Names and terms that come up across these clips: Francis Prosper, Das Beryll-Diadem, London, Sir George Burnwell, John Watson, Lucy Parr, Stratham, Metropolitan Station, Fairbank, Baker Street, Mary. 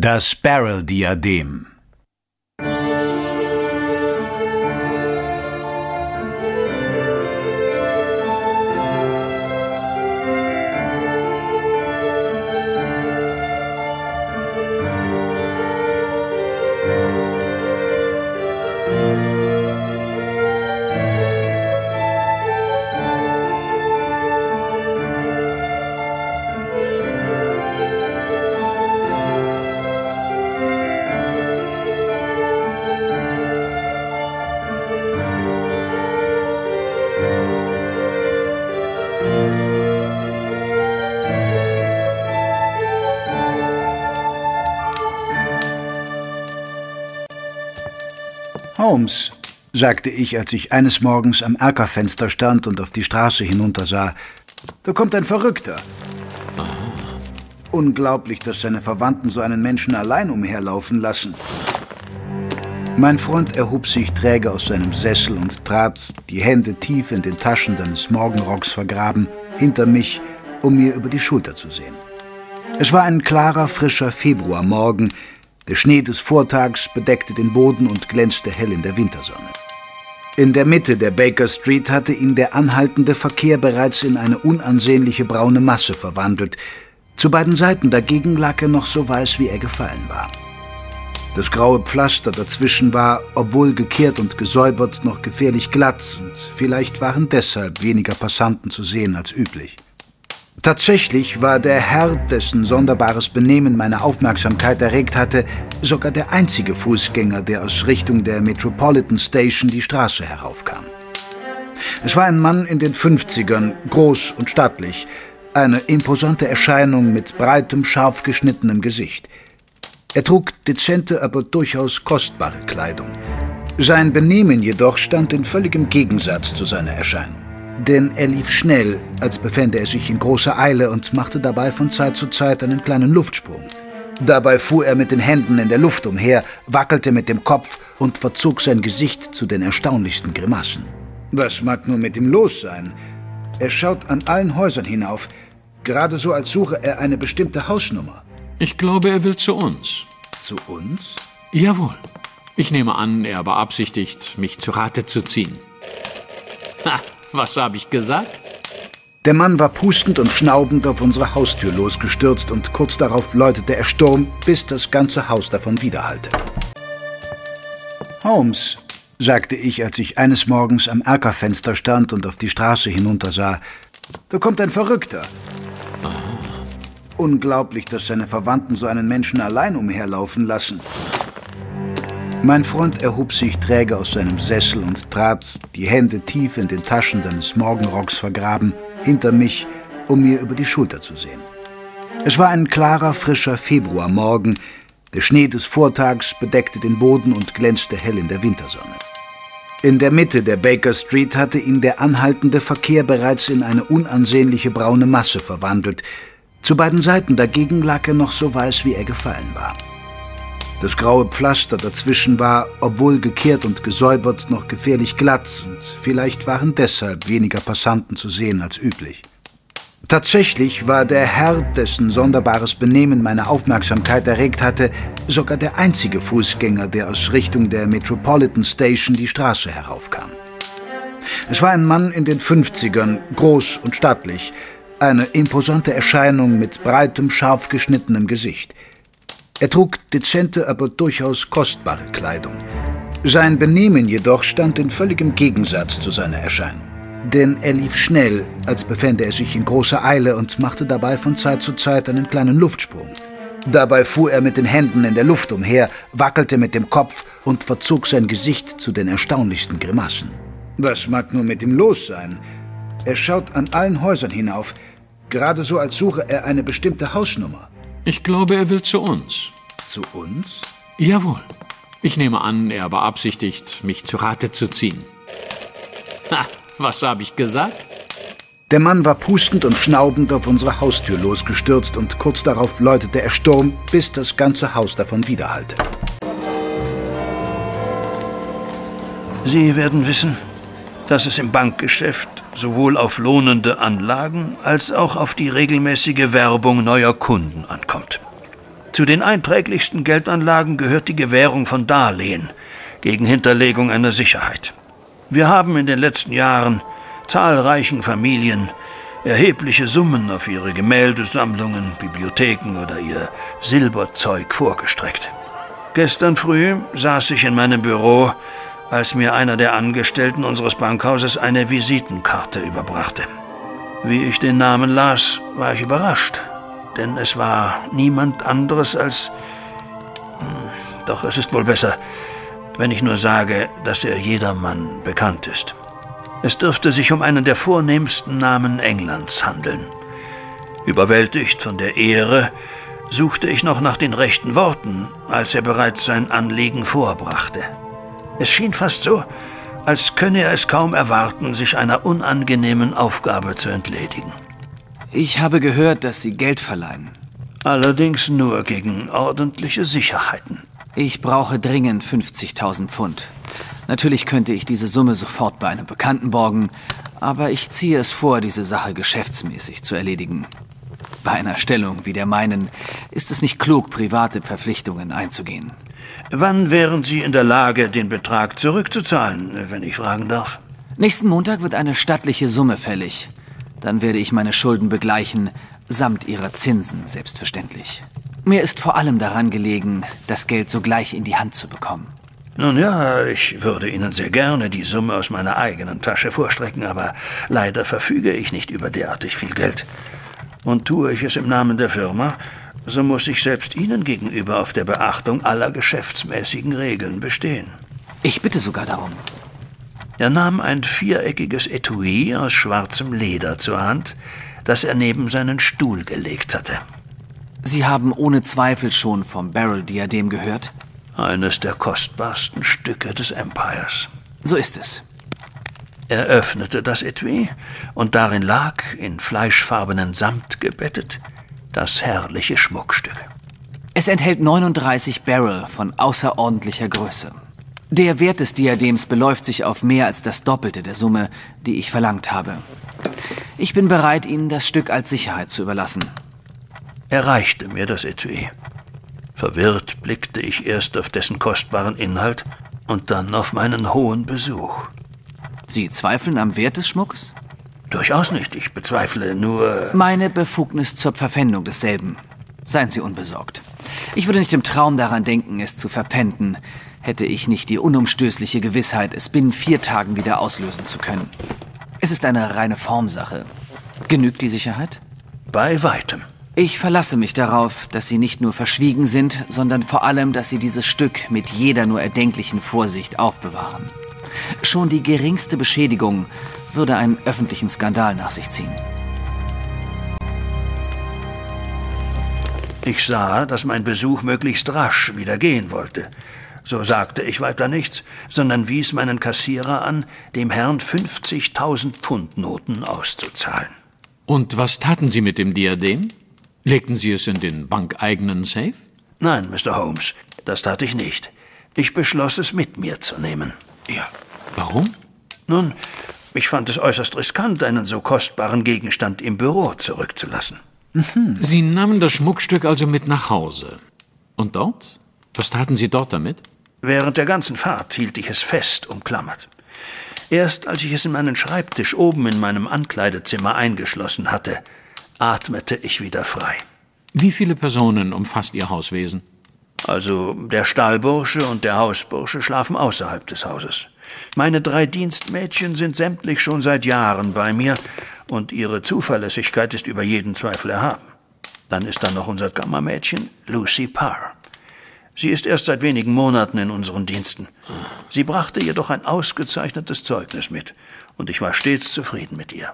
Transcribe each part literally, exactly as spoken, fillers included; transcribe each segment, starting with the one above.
Das Beryll-Diadem. Holmes, sagte ich, als ich eines Morgens am Erkerfenster stand und auf die Straße hinuntersah, da kommt ein Verrückter. Aha. Unglaublich, dass seine Verwandten so einen Menschen allein umherlaufen lassen. Mein Freund erhob sich träge aus seinem Sessel und trat, die Hände tief in den Taschen seines Morgenrocks vergraben, hinter mich, um mir über die Schulter zu sehen. Es war ein klarer, frischer Februarmorgen. Der Schnee des Vortags bedeckte den Boden und glänzte hell in der Wintersonne. In der Mitte der Baker Street hatte ihn der anhaltende Verkehr bereits in eine unansehnliche braune Masse verwandelt. Zu beiden Seiten dagegen lag er noch so weiß, wie er gefallen war. Das graue Pflaster dazwischen war, obwohl gekehrt und gesäubert, noch gefährlich glatt, und vielleicht waren deshalb weniger Passanten zu sehen als üblich. Tatsächlich war der Herr, dessen sonderbares Benehmen meine Aufmerksamkeit erregt hatte, sogar der einzige Fußgänger, der aus Richtung der Metropolitan Station die Straße heraufkam. Es war ein Mann in den Fünfzigern, groß und stattlich, eine imposante Erscheinung mit breitem, scharf geschnittenem Gesicht. Er trug dezente, aber durchaus kostbare Kleidung. Sein Benehmen jedoch stand in völligem Gegensatz zu seiner Erscheinung. Denn er lief schnell, als befände er sich in großer Eile und machte dabei von Zeit zu Zeit einen kleinen Luftsprung. Dabei fuhr er mit den Händen in der Luft umher, wackelte mit dem Kopf und verzog sein Gesicht zu den erstaunlichsten Grimassen. Was mag nur mit ihm los sein? Er schaut an allen Häusern hinauf, gerade so, als suche er eine bestimmte Hausnummer. Ich glaube, er will zu uns. Zu uns? Jawohl. Ich nehme an, er beabsichtigt, mich zu Rate zu ziehen. Ha! Was habe ich gesagt? Der Mann war pustend und schnaubend auf unsere Haustür losgestürzt und kurz darauf läutete er Sturm, bis das ganze Haus davon widerhallte. Holmes, sagte ich, als ich eines Morgens am Erkerfenster stand und auf die Straße hinuntersah, da kommt ein Verrückter. Aha. Unglaublich, dass seine Verwandten so einen Menschen allein umherlaufen lassen. Mein Freund erhob sich träge aus seinem Sessel und trat, die Hände tief in den Taschen seines Morgenrocks vergraben, hinter mich, um mir über die Schulter zu sehen. Es war ein klarer, frischer Februarmorgen. Der Schnee des Vortags bedeckte den Boden und glänzte hell in der Wintersonne. In der Mitte der Baker Street hatte ihn der anhaltende Verkehr bereits in eine unansehnliche braune Masse verwandelt. Zu beiden Seiten dagegen lag er noch so weiß, wie er gefallen war. Das graue Pflaster dazwischen war, obwohl gekehrt und gesäubert, noch gefährlich glatt, und vielleicht waren deshalb weniger Passanten zu sehen als üblich. Tatsächlich war der Herr, dessen sonderbares Benehmen meine Aufmerksamkeit erregt hatte, sogar der einzige Fußgänger, der aus Richtung der Metropolitan Station die Straße heraufkam. Es war ein Mann in den Fünfzigern, groß und stattlich, eine imposante Erscheinung mit breitem, scharf geschnittenem Gesicht. Er trug dezente, aber durchaus kostbare Kleidung. Sein Benehmen jedoch stand in völligem Gegensatz zu seiner Erscheinung. Denn er lief schnell, als befände er sich in großer Eile und machte dabei von Zeit zu Zeit einen kleinen Luftsprung. Dabei fuhr er mit den Händen in der Luft umher, wackelte mit dem Kopf und verzog sein Gesicht zu den erstaunlichsten Grimassen. Was mag nur mit ihm los sein? Er schaut an allen Häusern hinauf, gerade so, als suche er eine bestimmte Hausnummer. Ich glaube, er will zu uns. Zu uns? Jawohl. Ich nehme an, er beabsichtigt, mich zu Rate zu ziehen. Ha, was habe ich gesagt? Der Mann war pustend und schnaubend auf unsere Haustür losgestürzt und kurz darauf läutete er Sturm, bis das ganze Haus davon widerhallte. Sie werden wissen, dass es im Bankgeschäft sowohl auf lohnende Anlagen als auch auf die regelmäßige Werbung neuer Kunden ankommt. Zu den einträglichsten Geldanlagen gehört die Gewährung von Darlehen gegen Hinterlegung einer Sicherheit. Wir haben in den letzten Jahren zahlreichen Familien erhebliche Summen auf ihre Gemäldesammlungen, Bibliotheken oder ihr Silberzeug vorgestreckt. Gestern früh saß ich in meinem Büro, als mir einer der Angestellten unseres Bankhauses eine Visitenkarte überbrachte. Wie ich den Namen las, war ich überrascht, denn es war niemand anderes als... Doch es ist wohl besser, wenn ich nur sage, dass er jedermann bekannt ist. Es dürfte sich um einen der vornehmsten Namen Englands handeln. Überwältigt von der Ehre, suchte ich noch nach den rechten Worten, als er bereits sein Anliegen vorbrachte. Es schien fast so, als könne er es kaum erwarten, sich einer unangenehmen Aufgabe zu entledigen. Ich habe gehört, dass Sie Geld verleihen. Allerdings nur gegen ordentliche Sicherheiten. Ich brauche dringend fünfzigtausend Pfund. Natürlich könnte ich diese Summe sofort bei einem Bekannten borgen, aber ich ziehe es vor, diese Sache geschäftsmäßig zu erledigen. Bei einer Stellung wie der meinen ist es nicht klug, private Verpflichtungen einzugehen. Wann wären Sie in der Lage, den Betrag zurückzuzahlen, wenn ich fragen darf? Nächsten Montag wird eine stattliche Summe fällig. Dann werde ich meine Schulden begleichen, samt ihrer Zinsen selbstverständlich. Mir ist vor allem daran gelegen, das Geld sogleich in die Hand zu bekommen. Nun ja, ich würde Ihnen sehr gerne die Summe aus meiner eigenen Tasche vorstrecken, aber leider verfüge ich nicht über derartig viel Geld. Und tue ich es im Namen der Firma, so muss ich selbst Ihnen gegenüber auf der Beachtung aller geschäftsmäßigen Regeln bestehen. Ich bitte sogar darum. Er nahm ein viereckiges Etui aus schwarzem Leder zur Hand, das er neben seinen Stuhl gelegt hatte. Sie haben ohne Zweifel schon vom Beryl-Diadem gehört? Eines der kostbarsten Stücke des Empires. So ist es. Er öffnete das Etui und darin lag, in fleischfarbenen Samt gebettet, das herrliche Schmuckstück. Es enthält neununddreißig Beryl von außerordentlicher Größe. Der Wert des Diadems beläuft sich auf mehr als das Doppelte der Summe, die ich verlangt habe. Ich bin bereit, Ihnen das Stück als Sicherheit zu überlassen. Er reichte mir das Etui. Verwirrt blickte ich erst auf dessen kostbaren Inhalt und dann auf meinen hohen Besuch. Sie zweifeln am Wert des Schmucks? Durchaus nicht, ich bezweifle nur... Meine Befugnis zur Verpfändung desselben. Seien Sie unbesorgt. Ich würde nicht im Traum daran denken, es zu verpfänden, hätte ich nicht die unumstößliche Gewissheit, es binnen vier Tagen wieder auslösen zu können. Es ist eine reine Formsache. Genügt die Sicherheit? Bei weitem. Ich verlasse mich darauf, dass Sie nicht nur verschwiegen sind, sondern vor allem, dass Sie dieses Stück mit jeder nur erdenklichen Vorsicht aufbewahren. Schon die geringste Beschädigung würde einen öffentlichen Skandal nach sich ziehen. Ich sah, dass mein Besuch möglichst rasch wieder gehen wollte. So sagte ich weiter nichts, sondern wies meinen Kassierer an, dem Herrn fünfzigtausend Pfundnoten auszuzahlen. Und was taten Sie mit dem Diadem? Legten Sie es in den bankeigenen Safe? Nein, Mister Holmes, das tat ich nicht. Ich beschloss, es mit mir zu nehmen. Ja. Warum? Nun, ich fand es äußerst riskant, einen so kostbaren Gegenstand im Büro zurückzulassen. Mhm. Sie nahmen das Schmuckstück also mit nach Hause. Und dort? Was taten Sie dort damit? Während der ganzen Fahrt hielt ich es fest umklammert. Erst als ich es in meinen Schreibtisch oben in meinem Ankleidezimmer eingeschlossen hatte, atmete ich wieder frei. Wie viele Personen umfasst Ihr Hauswesen? Also, der Stahlbursche und der Hausbursche schlafen außerhalb des Hauses. Meine drei Dienstmädchen sind sämtlich schon seit Jahren bei mir und ihre Zuverlässigkeit ist über jeden Zweifel erhaben. Dann ist da noch unser Kammermädchen, Lucy Parr. Sie ist erst seit wenigen Monaten in unseren Diensten. Sie brachte jedoch ein ausgezeichnetes Zeugnis mit und ich war stets zufrieden mit ihr.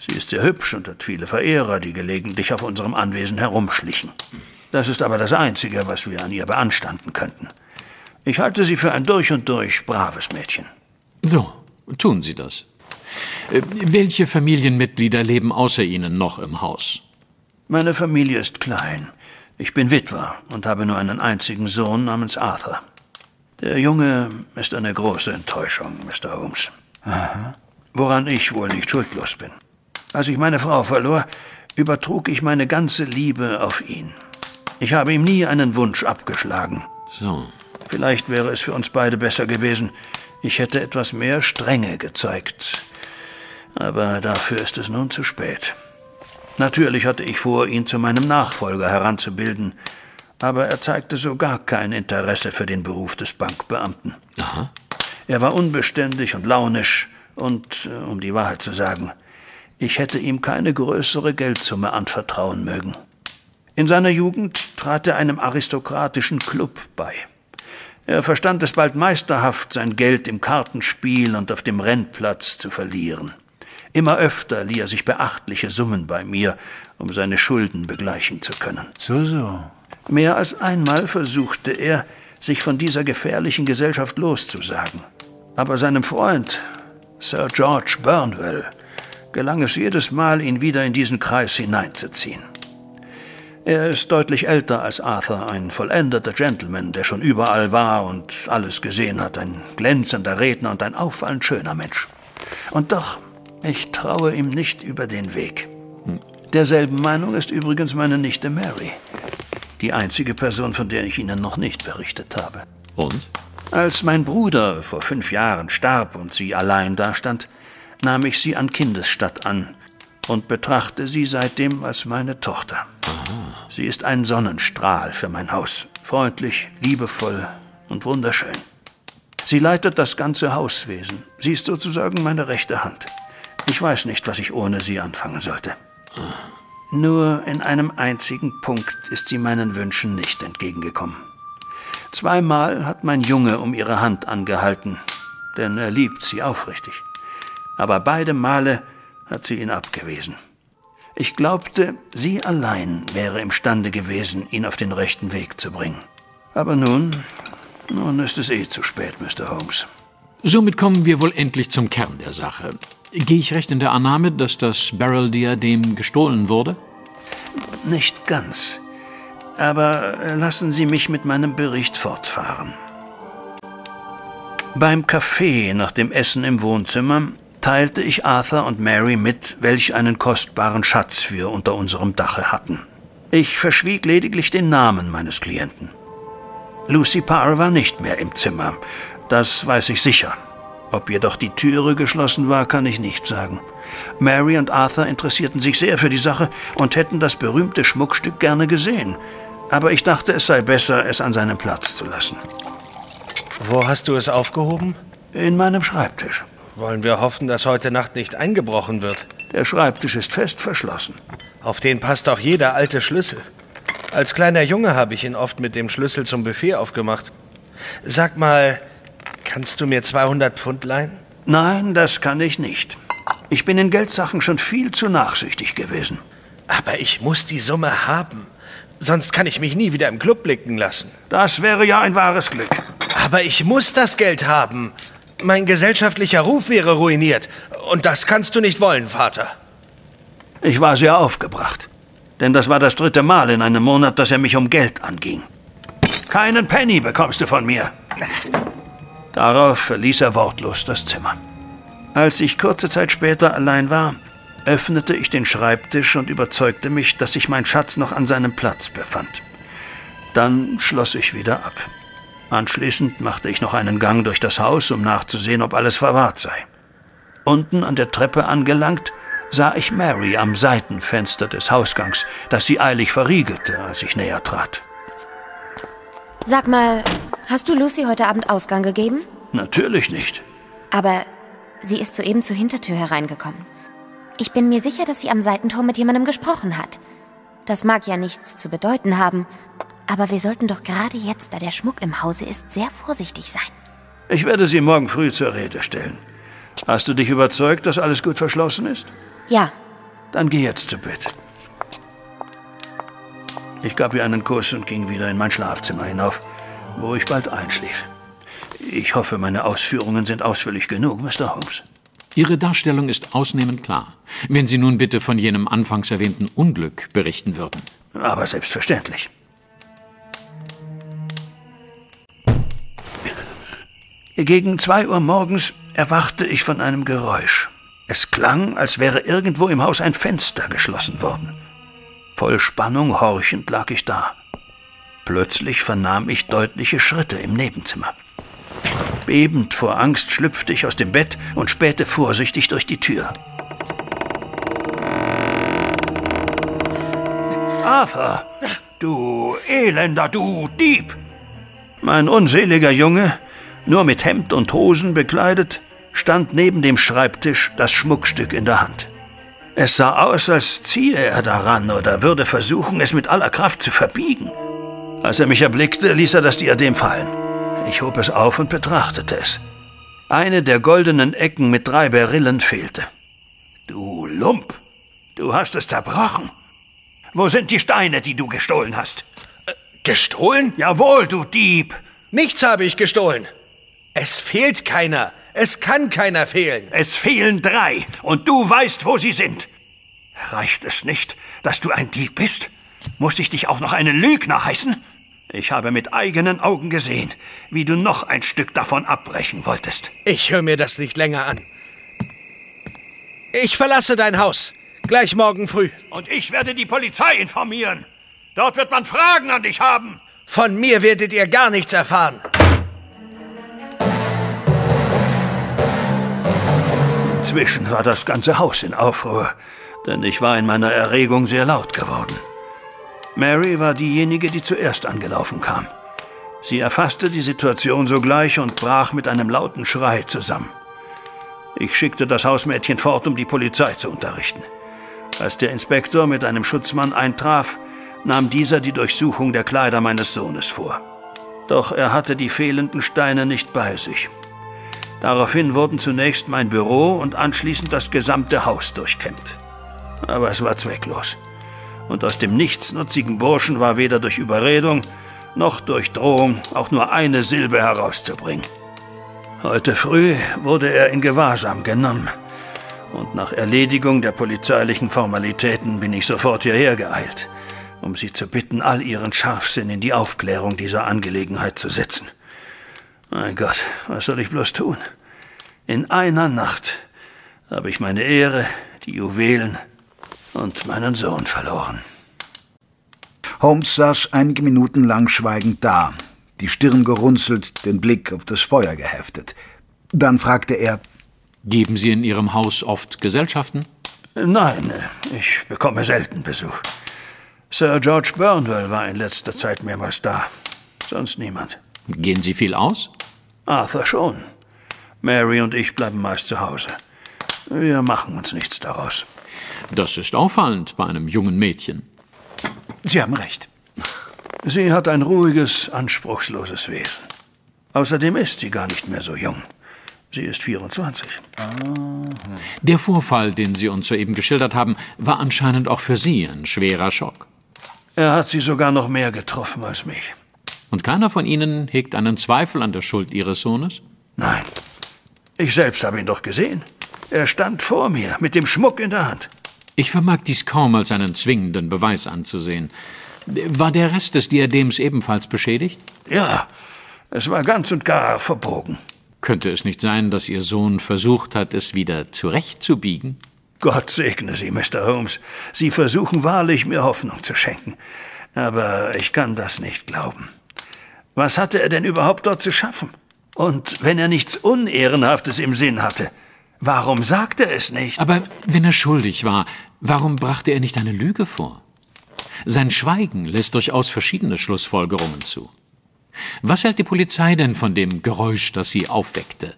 Sie ist sehr hübsch und hat viele Verehrer, die gelegentlich auf unserem Anwesen herumschlichen. Das ist aber das Einzige, was wir an ihr beanstanden könnten. Ich halte sie für ein durch und durch braves Mädchen. So, tun Sie das. Äh, welche Familienmitglieder leben außer Ihnen noch im Haus? Meine Familie ist klein. Ich bin Witwer und habe nur einen einzigen Sohn namens Arthur. Der Junge ist eine große Enttäuschung, Mister Holmes. Aha. Woran ich wohl nicht schuldlos bin. Als ich meine Frau verlor, übertrug ich meine ganze Liebe auf ihn. Ich habe ihm nie einen Wunsch abgeschlagen. So. Vielleicht wäre es für uns beide besser gewesen. Ich hätte etwas mehr Strenge gezeigt. Aber dafür ist es nun zu spät. Natürlich hatte ich vor, ihn zu meinem Nachfolger heranzubilden. Aber er zeigte so gar kein Interesse für den Beruf des Bankbeamten. Aha. Er war unbeständig und launisch. Und, um die Wahrheit zu sagen, ich hätte ihm keine größere Geldsumme anvertrauen mögen. In seiner Jugend trat er einem aristokratischen Club bei. Er verstand es bald meisterhaft, sein Geld im Kartenspiel und auf dem Rennplatz zu verlieren. Immer öfter lieh er sich beachtliche Summen bei mir, um seine Schulden begleichen zu können. So, so. Mehr als einmal versuchte er, sich von dieser gefährlichen Gesellschaft loszusagen. Aber seinem Freund, Sir George Burnwell, gelang es jedes Mal, ihn wieder in diesen Kreis hineinzuziehen. Er ist deutlich älter als Arthur, ein vollendeter Gentleman, der schon überall war und alles gesehen hat, ein glänzender Redner und ein auffallend schöner Mensch. Und doch, ich traue ihm nicht über den Weg. Derselben Meinung ist übrigens meine Nichte Mary, die einzige Person, von der ich Ihnen noch nicht berichtet habe. Und? Als mein Bruder vor fünf Jahren starb und sie allein dastand, nahm ich sie an Kindesstatt an und betrachte sie seitdem als meine Tochter. Sie ist ein Sonnenstrahl für mein Haus, freundlich, liebevoll und wunderschön. Sie leitet das ganze Hauswesen. Sie ist sozusagen meine rechte Hand. Ich weiß nicht, was ich ohne sie anfangen sollte. Nur in einem einzigen Punkt ist sie meinen Wünschen nicht entgegengekommen. Zweimal hat mein Junge um ihre Hand angehalten, denn er liebt sie aufrichtig. Aber beide Male hat sie ihn abgewiesen. Ich glaubte, sie allein wäre imstande gewesen, ihn auf den rechten Weg zu bringen. Aber nun, nun ist es eh zu spät, Mister Holmes. Somit kommen wir wohl endlich zum Kern der Sache. Gehe ich recht in der Annahme, dass das Beryl-Diadem gestohlen wurde? Nicht ganz. Aber lassen Sie mich mit meinem Bericht fortfahren. Beim Kaffee nach dem Essen im Wohnzimmer teilte ich Arthur und Mary mit, welch einen kostbaren Schatz wir unter unserem Dache hatten. Ich verschwieg lediglich den Namen meines Klienten. Lucy Parr war nicht mehr im Zimmer, das weiß ich sicher. Ob jedoch die Türe geschlossen war, kann ich nicht sagen. Mary und Arthur interessierten sich sehr für die Sache und hätten das berühmte Schmuckstück gerne gesehen. Aber ich dachte, es sei besser, es an seinem Platz zu lassen. Wo hast du es aufgehoben? In meinem Schreibtisch. Wollen wir hoffen, dass heute Nacht nicht eingebrochen wird? Der Schreibtisch ist fest verschlossen. Auf den passt auch jeder alte Schlüssel. Als kleiner Junge habe ich ihn oft mit dem Schlüssel zum Buffet aufgemacht. Sag mal, kannst du mir zweihundert Pfund leihen? Nein, das kann ich nicht. Ich bin in Geldsachen schon viel zu nachsichtig gewesen. Aber ich muss die Summe haben. Sonst kann ich mich nie wieder im Club blicken lassen. Das wäre ja ein wahres Glück. Aber ich muss das Geld haben. Mein gesellschaftlicher Ruf wäre ruiniert. Und das kannst du nicht wollen, Vater. Ich war sehr aufgebracht. Denn das war das dritte Mal in einem Monat, dass er mich um Geld anging. Keinen Penny bekommst du von mir. Darauf verließ er wortlos das Zimmer. Als ich kurze Zeit später allein war, öffnete ich den Schreibtisch und überzeugte mich, dass sich mein Schatz noch an seinem Platz befand. Dann schloss ich wieder ab. Anschließend machte ich noch einen Gang durch das Haus, um nachzusehen, ob alles verwahrt sei. Unten an der Treppe angelangt, sah ich Mary am Seitenfenster des Hausgangs, das sie eilig verriegelte, als ich näher trat. Sag mal, hast du Lucy heute Abend Ausgang gegeben? Natürlich nicht. Aber sie ist soeben zur Hintertür hereingekommen. Ich bin mir sicher, dass sie am Seitentor mit jemandem gesprochen hat. Das mag ja nichts zu bedeuten haben. Aber wir sollten doch gerade jetzt, da der Schmuck im Hause ist, sehr vorsichtig sein. Ich werde sie morgen früh zur Rede stellen. Hast du dich überzeugt, dass alles gut verschlossen ist? Ja. Dann geh jetzt zu Bett. Ich gab ihr einen Kuss und ging wieder in mein Schlafzimmer hinauf, wo ich bald einschlief. Ich hoffe, meine Ausführungen sind ausführlich genug, Mister Holmes. Ihre Darstellung ist ausnehmend klar. Wenn Sie nun bitte von jenem anfangs erwähnten Unglück berichten würden. Aber selbstverständlich. Gegen zwei Uhr morgens erwachte ich von einem Geräusch. Es klang, als wäre irgendwo im Haus ein Fenster geschlossen worden. Voll Spannung horchend lag ich da. Plötzlich vernahm ich deutliche Schritte im Nebenzimmer. Bebend vor Angst schlüpfte ich aus dem Bett und spähte vorsichtig durch die Tür. Arthur, du Elender, du Dieb! Mein unseliger Junge, nur mit Hemd und Hosen bekleidet, stand neben dem Schreibtisch, das Schmuckstück in der Hand. Es sah aus, als ziehe er daran oder würde versuchen, es mit aller Kraft zu verbiegen. Als er mich erblickte, ließ er das Diadem fallen. Ich hob es auf und betrachtete es. Eine der goldenen Ecken mit drei Berillen fehlte. »Du Lump, du hast es zerbrochen. Wo sind die Steine, die du gestohlen hast?« äh, »Gestohlen?« »Jawohl, du Dieb!« »Nichts habe ich gestohlen. Es fehlt keiner. Es kann keiner fehlen.« »Es fehlen drei, und du weißt, wo sie sind. Reicht es nicht, dass du ein Dieb bist? Muss ich dich auch noch einen Lügner heißen? Ich habe mit eigenen Augen gesehen, wie du noch ein Stück davon abbrechen wolltest.« »Ich höre mir das nicht länger an. Ich verlasse dein Haus. Gleich morgen früh.« »Und ich werde die Polizei informieren. Dort wird man Fragen an dich haben.« »Von mir werdet ihr gar nichts erfahren.« Inzwischen war das ganze Haus in Aufruhr, denn ich war in meiner Erregung sehr laut geworden. Mary war diejenige, die zuerst angelaufen kam. Sie erfasste die Situation sogleich und brach mit einem lauten Schrei zusammen. Ich schickte das Hausmädchen fort, um die Polizei zu unterrichten. Als der Inspektor mit einem Schutzmann eintraf, nahm dieser die Durchsuchung der Kleider meines Sohnes vor. Doch er hatte die fehlenden Steine nicht bei sich. Daraufhin wurden zunächst mein Büro und anschließend das gesamte Haus durchkämmt. Aber es war zwecklos. Und aus dem nichtsnutzigen Burschen war weder durch Überredung noch durch Drohung auch nur eine Silbe herauszubringen. Heute früh wurde er in Gewahrsam genommen. Und nach Erledigung der polizeilichen Formalitäten bin ich sofort hierher geeilt, um Sie zu bitten, all Ihren Scharfsinn in die Aufklärung dieser Angelegenheit zu setzen. Mein Gott, was soll ich bloß tun? In einer Nacht habe ich meine Ehre, die Juwelen und meinen Sohn verloren. Holmes saß einige Minuten lang schweigend da, die Stirn gerunzelt, den Blick auf das Feuer geheftet. Dann fragte er: »Geben Sie in Ihrem Haus oft Gesellschaften?« »Nein, ich bekomme selten Besuch. Sir George Burnwell war in letzter Zeit mehrmals da, sonst niemand.« »Gehen Sie viel aus?« »Arthur schon. Mary und ich bleiben meist zu Hause. Wir machen uns nichts daraus.« »Das ist auffallend bei einem jungen Mädchen.« »Sie haben recht.« »Sie hat ein ruhiges, anspruchsloses Wesen. Außerdem ist sie gar nicht mehr so jung. Sie ist vierundzwanzig.« »Der Vorfall, den Sie uns soeben geschildert haben, war anscheinend auch für Sie ein schwerer Schock.« »Er hat Sie sogar noch mehr getroffen als mich.« »Und keiner von Ihnen hegt einen Zweifel an der Schuld Ihres Sohnes?« »Nein. Ich selbst habe ihn doch gesehen. Er stand vor mir, mit dem Schmuck in der Hand.« »Ich vermag dies kaum als einen zwingenden Beweis anzusehen. War der Rest des Diadems ebenfalls beschädigt?« »Ja, es war ganz und gar verbogen.« »Könnte es nicht sein, dass Ihr Sohn versucht hat, es wieder zurechtzubiegen?« »Gott segne Sie, Mister Holmes. Sie versuchen wahrlich, mir Hoffnung zu schenken. Aber ich kann das nicht glauben. Was hatte er denn überhaupt dort zu schaffen? Und wenn er nichts Unehrenhaftes im Sinn hatte, warum sagte er es nicht?« »Aber wenn er schuldig war, warum brachte er nicht eine Lüge vor? Sein Schweigen lässt durchaus verschiedene Schlussfolgerungen zu. Was hält die Polizei denn von dem Geräusch, das sie aufweckte?«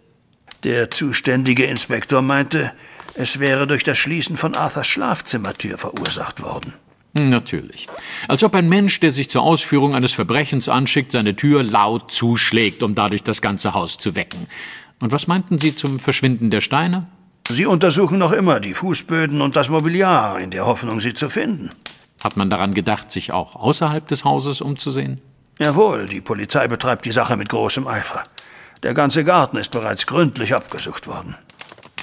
»Der zuständige Inspektor meinte, es wäre durch das Schließen von Arthurs Schlafzimmertür verursacht worden.« »Natürlich. Als ob ein Mensch, der sich zur Ausführung eines Verbrechens anschickt, seine Tür laut zuschlägt, um dadurch das ganze Haus zu wecken. Und was meinten Sie zum Verschwinden der Steine?« »Sie untersuchen noch immer die Fußböden und das Mobiliar, in der Hoffnung, sie zu finden.« »Hat man daran gedacht, sich auch außerhalb des Hauses umzusehen?« »Jawohl, die Polizei betreibt die Sache mit großem Eifer. Der ganze Garten ist bereits gründlich abgesucht worden.«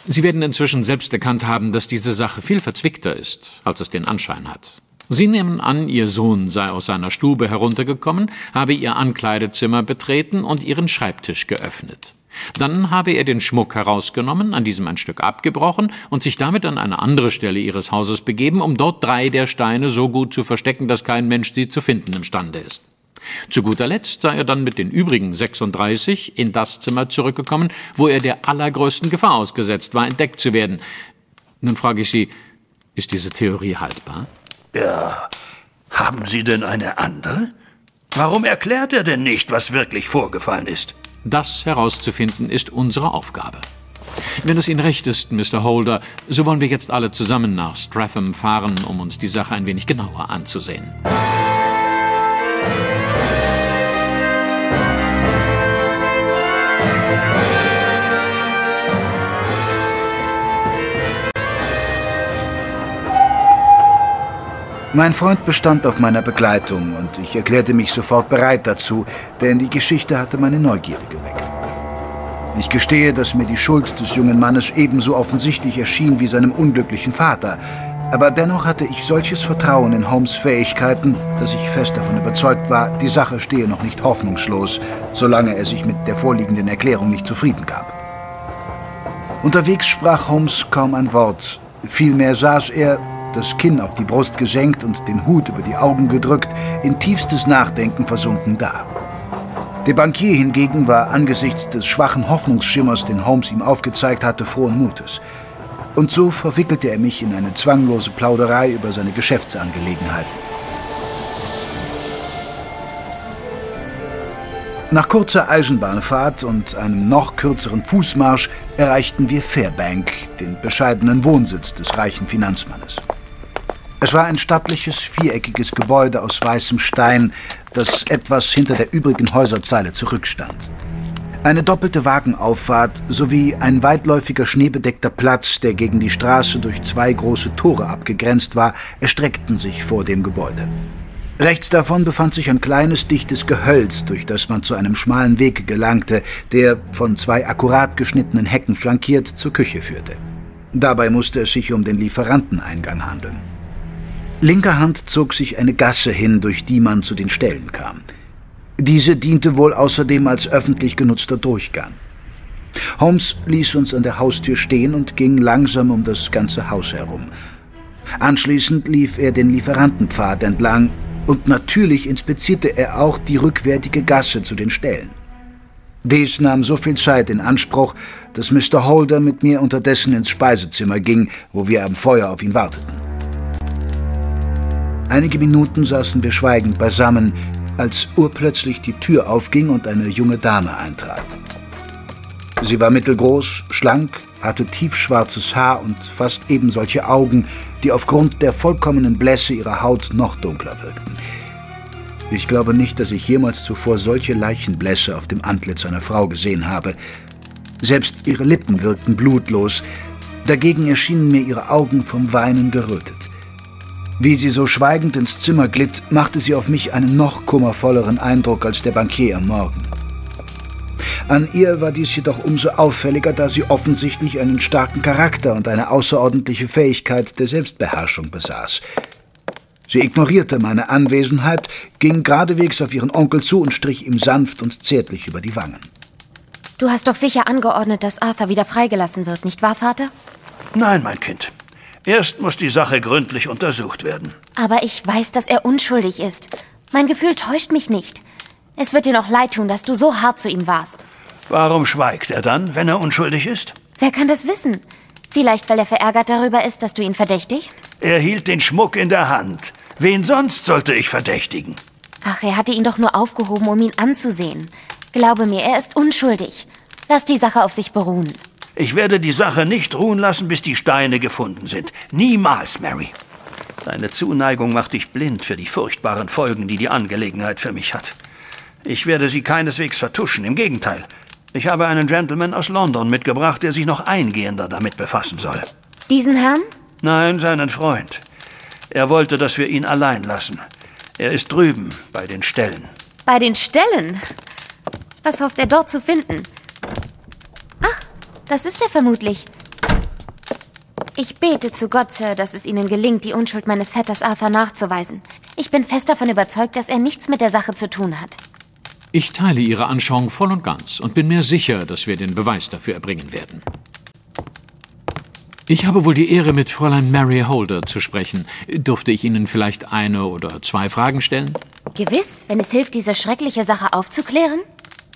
»Sie werden inzwischen selbst erkannt haben, dass diese Sache viel verzwickter ist, als es den Anschein hat. Sie nehmen an, Ihr Sohn sei aus seiner Stube heruntergekommen, habe Ihr Ankleidezimmer betreten und Ihren Schreibtisch geöffnet. Dann habe er den Schmuck herausgenommen, an diesem ein Stück abgebrochen und sich damit an eine andere Stelle Ihres Hauses begeben, um dort drei der Steine so gut zu verstecken, dass kein Mensch sie zu finden imstande ist. Zu guter Letzt sei er dann mit den übrigen sechsunddreißig in das Zimmer zurückgekommen, wo er der allergrößten Gefahr ausgesetzt war, entdeckt zu werden. Nun frage ich Sie, ist diese Theorie haltbar? Ja, haben Sie denn eine andere? Warum erklärt er denn nicht, was wirklich vorgefallen ist? Das herauszufinden ist unsere Aufgabe. Wenn es Ihnen recht ist, Mister Holder, so wollen wir jetzt alle zusammen nach Stratham fahren, um uns die Sache ein wenig genauer anzusehen. Mein Freund bestand auf meiner Begleitung und ich erklärte mich sofort bereit dazu, denn die Geschichte hatte meine Neugierde geweckt. Ich gestehe, dass mir die Schuld des jungen Mannes ebenso offensichtlich erschien wie seinem unglücklichen Vater, aber dennoch hatte ich solches Vertrauen in Holmes' Fähigkeiten, dass ich fest davon überzeugt war, die Sache stehe noch nicht hoffnungslos, solange er sich mit der vorliegenden Erklärung nicht zufrieden gab. Unterwegs sprach Holmes kaum ein Wort, vielmehr saß er, das Kinn auf die Brust gesenkt und den Hut über die Augen gedrückt, in tiefstes Nachdenken versunken da. Der Bankier hingegen war angesichts des schwachen Hoffnungsschimmers, den Holmes ihm aufgezeigt hatte, frohen Mutes. Und so verwickelte er mich in eine zwanglose Plauderei über seine Geschäftsangelegenheiten. Nach kurzer Eisenbahnfahrt und einem noch kürzeren Fußmarsch erreichten wir Fairbank, den bescheidenen Wohnsitz des reichen Finanzmannes. Es war ein stattliches, viereckiges Gebäude aus weißem Stein, das etwas hinter der übrigen Häuserzeile zurückstand. Eine doppelte Wagenauffahrt sowie ein weitläufiger, schneebedeckter Platz, der gegen die Straße durch zwei große Tore abgegrenzt war, erstreckten sich vor dem Gebäude. Rechts davon befand sich ein kleines, dichtes Gehölz, durch das man zu einem schmalen Weg gelangte, der, von zwei akkurat geschnittenen Hecken flankiert, zur Küche führte. Dabei musste es sich um den Lieferanteneingang handeln. Linker Hand zog sich eine Gasse hin, durch die man zu den Ställen kam. Diese diente wohl außerdem als öffentlich genutzter Durchgang. Holmes ließ uns an der Haustür stehen und ging langsam um das ganze Haus herum. Anschließend lief er den Lieferantenpfad entlang, und natürlich inspizierte er auch die rückwärtige Gasse zu den Ställen. Dies nahm so viel Zeit in Anspruch, dass Mister Holder mit mir unterdessen ins Speisezimmer ging, wo wir am Feuer auf ihn warteten. Einige Minuten saßen wir schweigend beisammen, als urplötzlich die Tür aufging und eine junge Dame eintrat. Sie war mittelgroß, schlank, hatte tiefschwarzes Haar und fast eben solche Augen, die aufgrund der vollkommenen Blässe ihrer Haut noch dunkler wirkten. Ich glaube nicht, dass ich jemals zuvor solche Leichenblässe auf dem Antlitz einer Frau gesehen habe. Selbst ihre Lippen wirkten blutlos, dagegen erschienen mir ihre Augen vom Weinen gerötet. Wie sie so schweigend ins Zimmer glitt, machte sie auf mich einen noch kummervolleren Eindruck als der Bankier am Morgen. An ihr war dies jedoch umso auffälliger, da sie offensichtlich einen starken Charakter und eine außerordentliche Fähigkeit der Selbstbeherrschung besaß. Sie ignorierte meine Anwesenheit, ging geradewegs auf ihren Onkel zu und strich ihm sanft und zärtlich über die Wangen. Du hast doch sicher angeordnet, dass Arthur wieder freigelassen wird, nicht wahr, Vater? Nein, mein Kind. Erst muss die Sache gründlich untersucht werden. Aber ich weiß, dass er unschuldig ist. Mein Gefühl täuscht mich nicht. Es wird dir noch leid tun, dass du so hart zu ihm warst. Warum schweigt er dann, wenn er unschuldig ist? Wer kann das wissen? Vielleicht, weil er verärgert darüber ist, dass du ihn verdächtigst? Er hielt den Schmuck in der Hand. Wen sonst sollte ich verdächtigen? Ach, er hatte ihn doch nur aufgehoben, um ihn anzusehen. Glaube mir, er ist unschuldig. Lass die Sache auf sich beruhen. Ich werde die Sache nicht ruhen lassen, bis die Steine gefunden sind. Niemals, Mary. Deine Zuneigung macht dich blind für die furchtbaren Folgen, die die Angelegenheit für mich hat. Ich werde sie keineswegs vertuschen, im Gegenteil. Ich habe einen Gentleman aus London mitgebracht, der sich noch eingehender damit befassen soll. Diesen Herrn? Nein, seinen Freund. Er wollte, dass wir ihn allein lassen. Er ist drüben, bei den Ställen. Bei den Ställen? Was hofft er dort zu finden? Ach, das ist er vermutlich. Ich bete zu Gott, Sir, dass es Ihnen gelingt, die Unschuld meines Vetters Arthur nachzuweisen. Ich bin fest davon überzeugt, dass er nichts mit der Sache zu tun hat. Ich teile Ihre Anschauung voll und ganz und bin mir sicher, dass wir den Beweis dafür erbringen werden. Ich habe wohl die Ehre, mit Fräulein Mary Holder zu sprechen. Durfte ich Ihnen vielleicht eine oder zwei Fragen stellen? Gewiss, wenn es hilft, diese schreckliche Sache aufzuklären.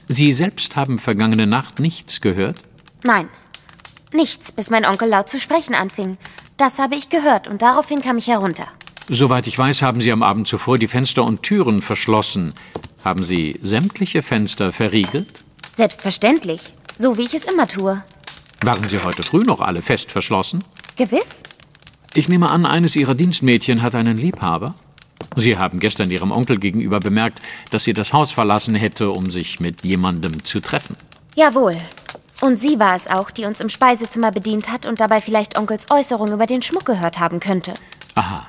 Sie selbst haben vergangene Nacht nichts gehört? Nein, nichts, bis mein Onkel laut zu sprechen anfing. Das habe ich gehört und daraufhin kam ich herunter. Soweit ich weiß, haben Sie am Abend zuvor die Fenster und Türen verschlossen. Haben Sie sämtliche Fenster verriegelt? Selbstverständlich, so wie ich es immer tue. Waren Sie heute früh noch alle fest verschlossen? Gewiss. Ich nehme an, eines Ihrer Dienstmädchen hat einen Liebhaber. Sie haben gestern Ihrem Onkel gegenüber bemerkt, dass sie das Haus verlassen hätte, um sich mit jemandem zu treffen. Jawohl. Und sie war es auch, die uns im Speisezimmer bedient hat und dabei vielleicht Onkels Äußerung über den Schmuck gehört haben könnte. Aha.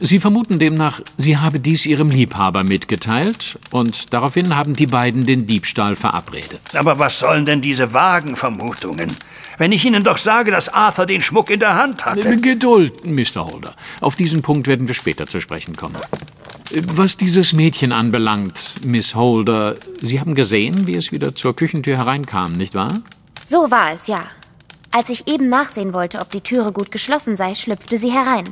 Sie vermuten demnach, sie habe dies ihrem Liebhaber mitgeteilt und daraufhin haben die beiden den Diebstahl verabredet. Aber was sollen denn diese vagen Vermutungen? Wenn ich Ihnen doch sage, dass Arthur den Schmuck in der Hand hatte. Geduld, Mister Holder. Auf diesen Punkt werden wir später zu sprechen kommen. Was dieses Mädchen anbelangt, Miss Holder, Sie haben gesehen, wie es wieder zur Küchentür hereinkam, nicht wahr? So war es, ja. Als ich eben nachsehen wollte, ob die Türe gut geschlossen sei, schlüpfte sie herein.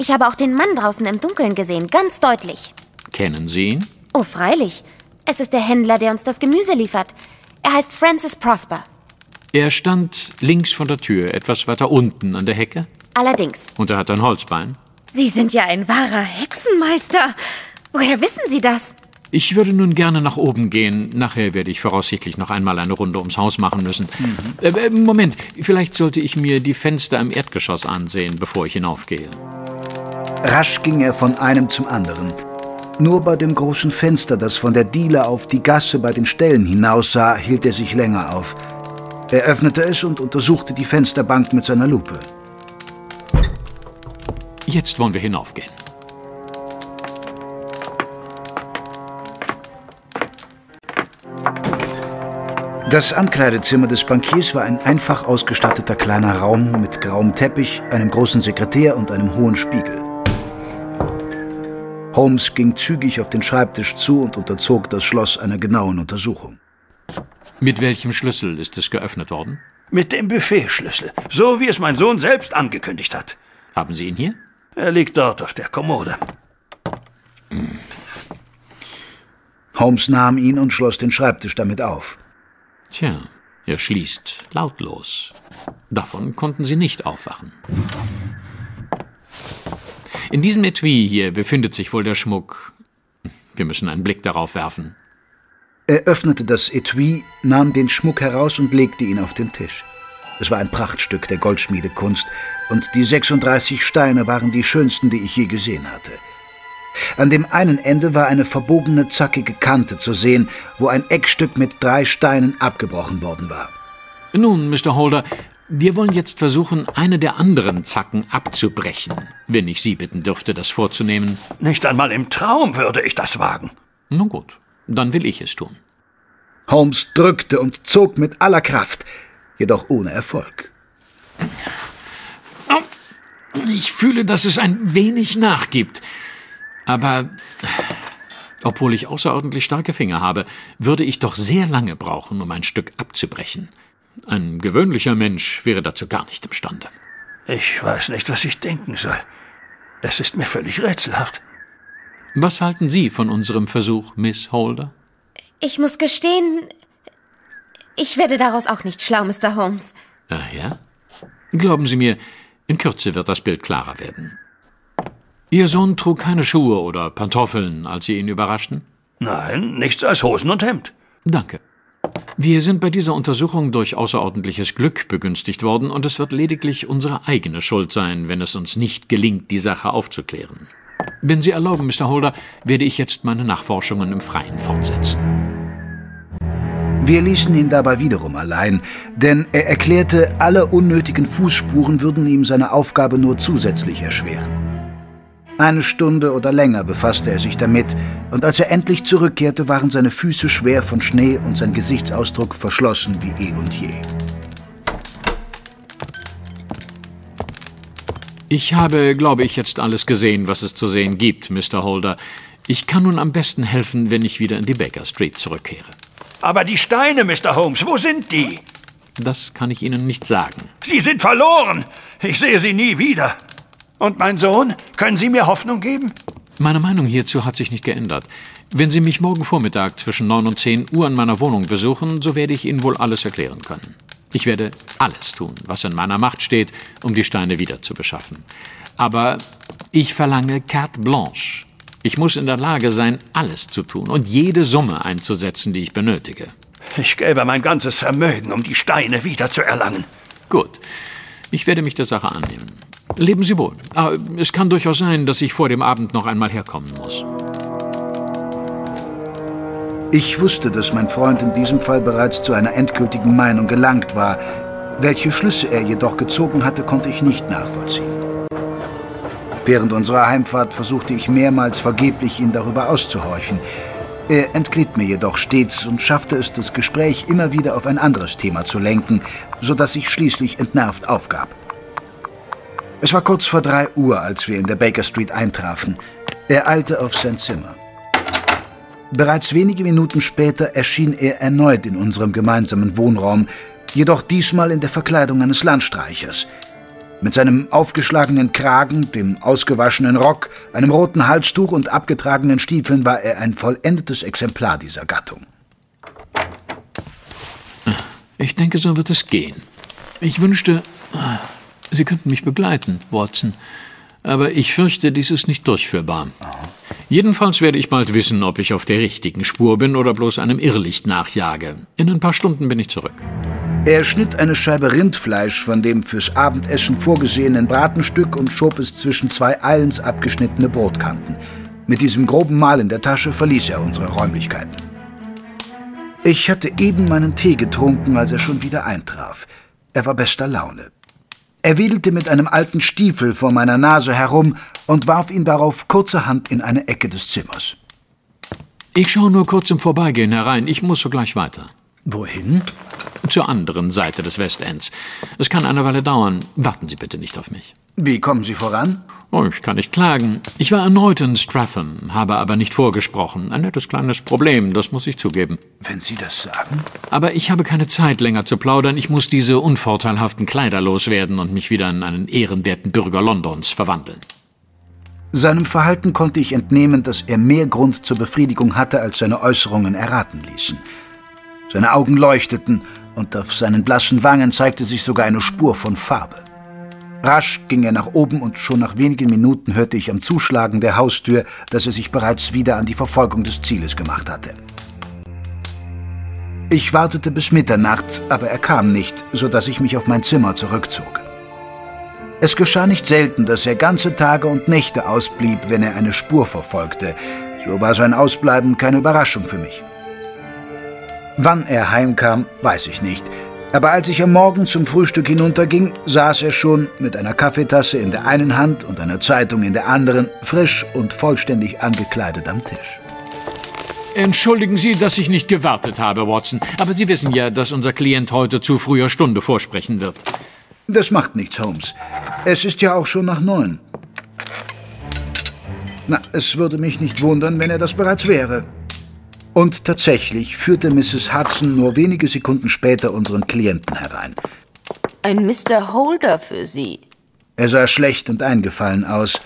Ich habe auch den Mann draußen im Dunkeln gesehen, ganz deutlich. Kennen Sie ihn? Oh, freilich. Es ist der Händler, der uns das Gemüse liefert. Er heißt Francis Prosper. Er stand links von der Tür, etwas weiter unten an der Hecke? Allerdings. Und er hat ein Holzbein? Sie sind ja ein wahrer Hexenmeister. Woher wissen Sie das? Ich würde nun gerne nach oben gehen. Nachher werde ich voraussichtlich noch einmal eine Runde ums Haus machen müssen. Mhm. Äh, Moment, vielleicht sollte ich mir die Fenster im Erdgeschoss ansehen, bevor ich hinaufgehe. Rasch ging er von einem zum anderen. Nur bei dem großen Fenster, das von der Diele auf die Gasse bei den Ställen hinaussah, hielt er sich länger auf. Er öffnete es und untersuchte die Fensterbank mit seiner Lupe. Jetzt wollen wir hinaufgehen. Das Ankleidezimmer des Bankiers war ein einfach ausgestatteter kleiner Raum mit grauem Teppich, einem großen Sekretär und einem hohen Spiegel. Holmes ging zügig auf den Schreibtisch zu und unterzog das Schloss einer genauen Untersuchung. Mit welchem Schlüssel ist es geöffnet worden? Mit dem Buffetschlüssel, so wie es mein Sohn selbst angekündigt hat. Haben Sie ihn hier? Er liegt dort auf der Kommode. Hm. Holmes nahm ihn und schloss den Schreibtisch damit auf. Tja, er schließt lautlos. Davon konnten Sie nicht aufwachen. In diesem Etui hier befindet sich wohl der Schmuck. Wir müssen einen Blick darauf werfen. Er öffnete das Etui, nahm den Schmuck heraus und legte ihn auf den Tisch. Es war ein Prachtstück der Goldschmiedekunst und die sechsunddreißig Steine waren die schönsten, die ich je gesehen hatte. An dem einen Ende war eine verbogene, zackige Kante zu sehen, wo ein Eckstück mit drei Steinen abgebrochen worden war. Nun, Mister Holder, wir wollen jetzt versuchen, eine der anderen Zacken abzubrechen, wenn ich Sie bitten dürfte, das vorzunehmen. Nicht einmal im Traum würde ich das wagen. Nun gut, dann will ich es tun. Holmes drückte und zog mit aller Kraft, jedoch ohne Erfolg. Ich fühle, dass es ein wenig nachgibt. Aber, obwohl ich außerordentlich starke Finger habe, würde ich doch sehr lange brauchen, um ein Stück abzubrechen. Ein gewöhnlicher Mensch wäre dazu gar nicht imstande. Ich weiß nicht, was ich denken soll. Es ist mir völlig rätselhaft. Was halten Sie von unserem Versuch, Miss Holder? Ich muss gestehen, ich werde daraus auch nicht schlau, Mister Holmes. Ach ja? Glauben Sie mir, in Kürze wird das Bild klarer werden. Ihr Sohn trug keine Schuhe oder Pantoffeln, als Sie ihn überraschten? Nein, nichts als Hosen und Hemd. Danke. Wir sind bei dieser Untersuchung durch außerordentliches Glück begünstigt worden und es wird lediglich unsere eigene Schuld sein, wenn es uns nicht gelingt, die Sache aufzuklären. Wenn Sie erlauben, Mister Holder, werde ich jetzt meine Nachforschungen im Freien fortsetzen. Wir ließen ihn dabei wiederum allein, denn er erklärte, alle unnötigen Fußspuren würden ihm seine Aufgabe nur zusätzlich erschweren. Eine Stunde oder länger befasste er sich damit, und als er endlich zurückkehrte, waren seine Füße schwer von Schnee und sein Gesichtsausdruck verschlossen wie eh und je. Ich habe, glaube ich, jetzt alles gesehen, was es zu sehen gibt, Mister Holder. Ich kann nun am besten helfen, wenn ich wieder in die Baker Street zurückkehre. Aber die Steine, Mister Holmes, wo sind die? Das kann ich Ihnen nicht sagen. Sie sind verloren! Ich sehe Sie nie wieder. Und mein Sohn, können Sie mir Hoffnung geben? Meine Meinung hierzu hat sich nicht geändert. Wenn Sie mich morgen Vormittag zwischen neun und zehn Uhr in meiner Wohnung besuchen, so werde ich Ihnen wohl alles erklären können. Ich werde alles tun, was in meiner Macht steht, um die Steine wieder zu beschaffen. Aber ich verlange carte blanche. Ich muss in der Lage sein, alles zu tun und jede Summe einzusetzen, die ich benötige. Ich gäbe mein ganzes Vermögen, um die Steine wiederzuerlangen. Gut. Ich werde mich der Sache annehmen. Leben Sie wohl. Aber es kann durchaus sein, dass ich vor dem Abend noch einmal herkommen muss. Ich wusste, dass mein Freund in diesem Fall bereits zu einer endgültigen Meinung gelangt war. Welche Schlüsse er jedoch gezogen hatte, konnte ich nicht nachvollziehen. Während unserer Heimfahrt versuchte ich mehrmals vergeblich, ihn darüber auszuhorchen. Er entglitt mir jedoch stets und schaffte es, das Gespräch immer wieder auf ein anderes Thema zu lenken, sodass ich schließlich entnervt aufgab. Es war kurz vor drei Uhr, als wir in der Baker Street eintrafen. Er eilte auf sein Zimmer. Bereits wenige Minuten später erschien er erneut in unserem gemeinsamen Wohnraum, jedoch diesmal in der Verkleidung eines Landstreichers. Mit seinem aufgeschlagenen Kragen, dem ausgewaschenen Rock, einem roten Halstuch und abgetragenen Stiefeln war er ein vollendetes Exemplar dieser Gattung. Ich denke, so wird es gehen. Ich wünschte, Sie könnten mich begleiten, Watson. Aber ich fürchte, dies ist nicht durchführbar. Jedenfalls werde ich bald wissen, ob ich auf der richtigen Spur bin oder bloß einem Irrlicht nachjage. In ein paar Stunden bin ich zurück. Er schnitt eine Scheibe Rindfleisch von dem fürs Abendessen vorgesehenen Bratenstück und schob es zwischen zwei eilends abgeschnittene Brotkanten. Mit diesem groben Mahl in der Tasche verließ er unsere Räumlichkeiten. Ich hatte eben meinen Tee getrunken, als er schon wieder eintraf. Er war bester Laune. Er wedelte mit einem alten Stiefel vor meiner Nase herum und warf ihn darauf kurzerhand in eine Ecke des Zimmers. Ich schaue nur kurz im Vorbeigehen herein. Ich muss sogleich weiter. Wohin? Zur anderen Seite des Westends. Es kann eine Weile dauern. Warten Sie bitte nicht auf mich. Wie kommen Sie voran? Oh, ich kann nicht klagen. Ich war erneut in Stratham, habe aber nicht vorgesprochen. Ein nettes kleines Problem, das muss ich zugeben. Wenn Sie das sagen? Aber ich habe keine Zeit, länger zu plaudern. Ich muss diese unvorteilhaften Kleider loswerden und mich wieder in einen ehrenwerten Bürger Londons verwandeln. Seinem Verhalten konnte ich entnehmen, dass er mehr Grund zur Befriedigung hatte, als seine Äußerungen erraten ließen. Seine Augen leuchteten und auf seinen blassen Wangen zeigte sich sogar eine Spur von Farbe. Rasch ging er nach oben und schon nach wenigen Minuten hörte ich am Zuschlagen der Haustür, dass er sich bereits wieder an die Verfolgung des Zieles gemacht hatte. Ich wartete bis Mitternacht, aber er kam nicht, sodass ich mich auf mein Zimmer zurückzog. Es geschah nicht selten, dass er ganze Tage und Nächte ausblieb, wenn er eine Spur verfolgte. So war sein Ausbleiben keine Überraschung für mich. Wann er heimkam, weiß ich nicht. Aber als ich am Morgen zum Frühstück hinunterging, saß er schon mit einer Kaffeetasse in der einen Hand und einer Zeitung in der anderen, frisch und vollständig angekleidet am Tisch. Entschuldigen Sie, dass ich nicht gewartet habe, Watson. Aber Sie wissen ja, dass unser Klient heute zu früher Stunde vorsprechen wird. Das macht nichts, Holmes. Es ist ja auch schon nach neun. Na, es würde mich nicht wundern, wenn er das bereits wäre. Und tatsächlich führte Misses Hudson nur wenige Sekunden später unseren Klienten herein. Ein Mister Holder für Sie. Er sah schlecht und eingefallen aus.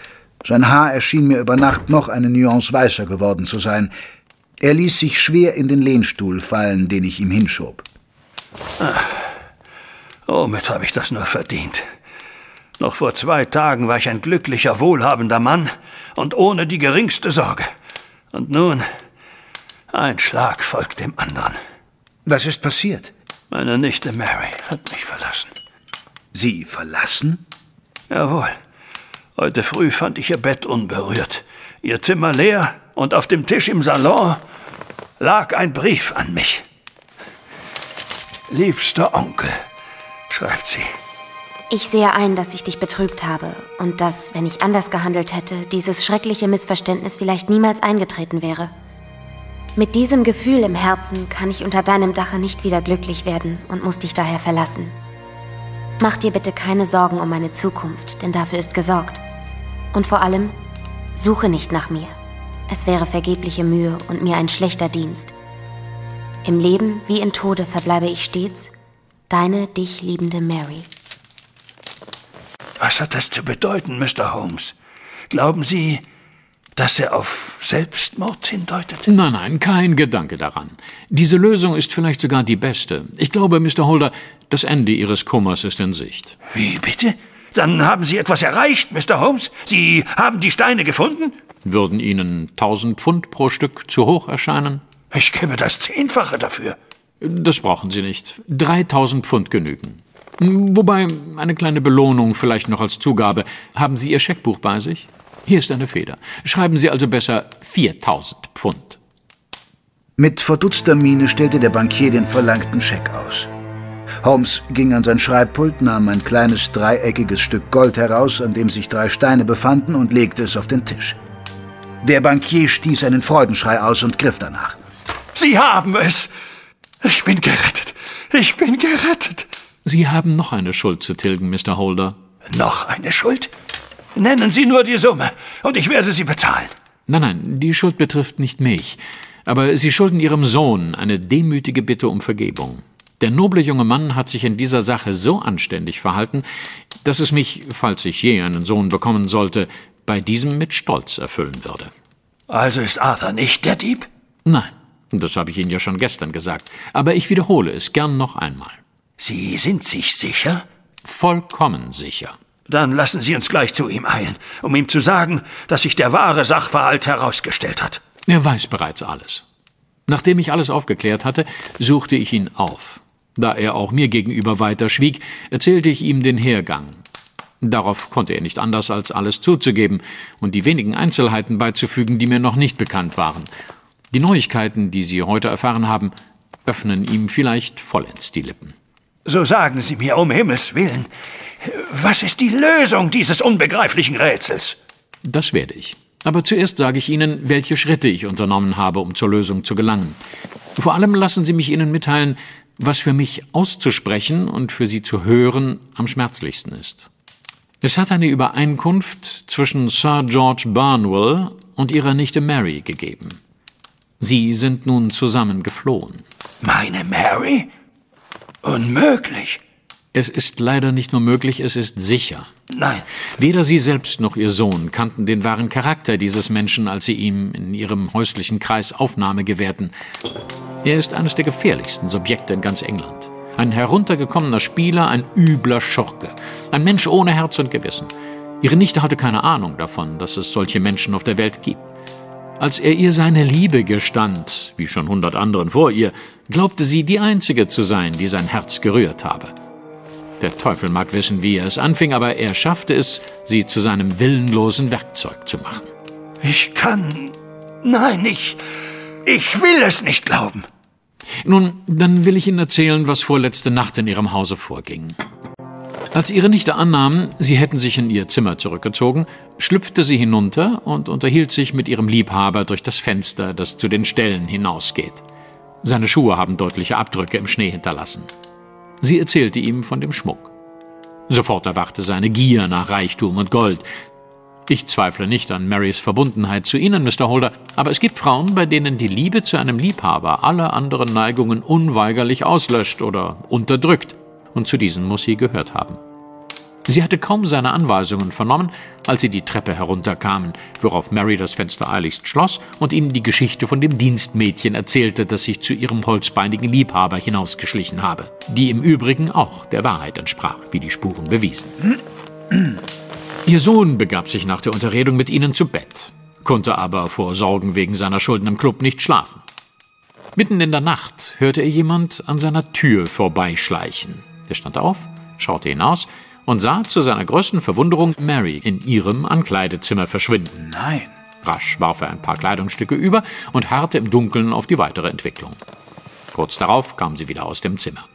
Sein Haar erschien mir über Nacht noch eine Nuance weißer geworden zu sein. Er ließ sich schwer in den Lehnstuhl fallen, den ich ihm hinschob. Ach, womit habe ich das nur verdient? Noch vor zwei Tagen war ich ein glücklicher, wohlhabender Mann und ohne die geringste Sorge. Und nun... Ein Schlag folgt dem anderen. Was ist passiert? Meine Nichte Mary hat mich verlassen. Sie verlassen? Jawohl. Heute früh fand ich ihr Bett unberührt, ihr Zimmer leer und auf dem Tisch im Salon lag ein Brief an mich. Liebster Onkel, schreibt sie. Ich sehe ein, dass ich dich betrübt habe und dass, wenn ich anders gehandelt hätte, dieses schreckliche Missverständnis vielleicht niemals eingetreten wäre. Mit diesem Gefühl im Herzen kann ich unter deinem Dache nicht wieder glücklich werden und muss dich daher verlassen. Mach dir bitte keine Sorgen um meine Zukunft, denn dafür ist gesorgt. Und vor allem, suche nicht nach mir. Es wäre vergebliche Mühe und mir ein schlechter Dienst. Im Leben wie im Tode verbleibe ich stets deine dich liebende Mary. Was hat das zu bedeuten, Mister Holmes? Glauben Sie, dass er auf Selbstmord hindeutet? Nein, nein, kein Gedanke daran. Diese Lösung ist vielleicht sogar die beste. Ich glaube, Mister Holder, das Ende Ihres Kummers ist in Sicht. Wie bitte? Dann haben Sie etwas erreicht, Mister Holmes. Sie haben die Steine gefunden? Würden Ihnen tausend Pfund pro Stück zu hoch erscheinen? Ich gebe das Zehnfache dafür. Das brauchen Sie nicht. dreitausend Pfund genügen. Wobei, eine kleine Belohnung vielleicht noch als Zugabe. Haben Sie Ihr Scheckbuch bei sich? Hier ist eine Feder. Schreiben Sie also besser viertausend Pfund. Mit verdutzter Miene stellte der Bankier den verlangten Scheck aus. Holmes ging an sein Schreibpult, nahm ein kleines dreieckiges Stück Gold heraus, an dem sich drei Steine befanden, und legte es auf den Tisch. Der Bankier stieß einen Freudenschrei aus und griff danach. »Sie haben es! Ich bin gerettet! Ich bin gerettet!« »Sie haben noch eine Schuld zu tilgen, Mister Holder.« »Noch eine Schuld? Nennen Sie nur die Summe, und ich werde sie bezahlen.« »Nein, nein, die Schuld betrifft nicht mich. Aber Sie schulden Ihrem Sohn eine demütige Bitte um Vergebung. Der noble junge Mann hat sich in dieser Sache so anständig verhalten, dass es mich, falls ich je einen Sohn bekommen sollte, bei diesem mit Stolz erfüllen würde.« »Also ist Arthur nicht der Dieb?« »Nein, das habe ich Ihnen ja schon gestern gesagt. Aber ich wiederhole es gern noch einmal.« »Sie sind sich sicher?« »Vollkommen sicher.« »Dann lassen Sie uns gleich zu ihm eilen, um ihm zu sagen, dass sich der wahre Sachverhalt herausgestellt hat.« »Er weiß bereits alles. Nachdem ich alles aufgeklärt hatte, suchte ich ihn auf. Da er auch mir gegenüber weiter schwieg, erzählte ich ihm den Hergang. Darauf konnte er nicht anders, als alles zuzugeben und die wenigen Einzelheiten beizufügen, die mir noch nicht bekannt waren. Die Neuigkeiten, die Sie heute erfahren haben, öffnen ihm vielleicht vollends die Lippen.« »So sagen Sie mir, um Himmels Willen, was ist die Lösung dieses unbegreiflichen Rätsels?« »Das werde ich. Aber zuerst sage ich Ihnen, welche Schritte ich unternommen habe, um zur Lösung zu gelangen. Vor allem lassen Sie mich Ihnen mitteilen, was für mich auszusprechen und für Sie zu hören am schmerzlichsten ist. Es hat eine Übereinkunft zwischen Sir George Burnwell und ihrer Nichte Mary gegeben. Sie sind nun zusammen geflohen.« »Meine Mary? Unmöglich!« »Es ist leider nicht nur möglich, es ist sicher.« »Nein.« »Weder Sie selbst noch Ihr Sohn kannten den wahren Charakter dieses Menschen, als Sie ihm in Ihrem häuslichen Kreis Aufnahme gewährten. Er ist eines der gefährlichsten Subjekte in ganz England. Ein heruntergekommener Spieler, ein übler Schurke. Ein Mensch ohne Herz und Gewissen. Ihre Nichte hatte keine Ahnung davon, dass es solche Menschen auf der Welt gibt. Als er ihr seine Liebe gestand, wie schon hundert anderen vor ihr, glaubte sie, die Einzige zu sein, die sein Herz gerührt habe. Der Teufel mag wissen, wie er es anfing, aber er schaffte es, sie zu seinem willenlosen Werkzeug zu machen.« »Ich kann... Nein, ich... Ich will es nicht glauben.« »Nun, dann will ich Ihnen erzählen, was vorletzte Nacht in Ihrem Hause vorging. Als Ihre Nichte annahm, Sie hätten sich in Ihr Zimmer zurückgezogen, schlüpfte sie hinunter und unterhielt sich mit Ihrem Liebhaber durch das Fenster, das zu den Ställen hinausgeht. Seine Schuhe haben deutliche Abdrücke im Schnee hinterlassen. Sie erzählte ihm von dem Schmuck. Sofort erwachte seine Gier nach Reichtum und Gold. Ich zweifle nicht an Marys Verbundenheit zu Ihnen, Mister Holder, aber es gibt Frauen, bei denen die Liebe zu einem Liebhaber alle anderen Neigungen unweigerlich auslöscht oder unterdrückt, und zu diesen muss sie gehört haben. Sie hatte kaum seine Anweisungen vernommen, als sie die Treppe herunterkamen, worauf Mary das Fenster eiligst schloss und ihnen die Geschichte von dem Dienstmädchen erzählte, das sich zu ihrem holzbeinigen Liebhaber hinausgeschlichen habe, die im Übrigen auch der Wahrheit entsprach, wie die Spuren bewiesen. Ihr Sohn begab sich nach der Unterredung mit Ihnen zu Bett, konnte aber vor Sorgen wegen seiner Schulden im Club nicht schlafen. Mitten in der Nacht hörte er jemand an seiner Tür vorbeischleichen. Er stand auf, schaute hinaus und sah zu seiner größten Verwunderung Mary in ihrem Ankleidezimmer verschwinden. Nein. Rasch warf er ein paar Kleidungsstücke über und harrte im Dunkeln auf die weitere Entwicklung. Kurz darauf kam sie wieder aus dem Zimmer.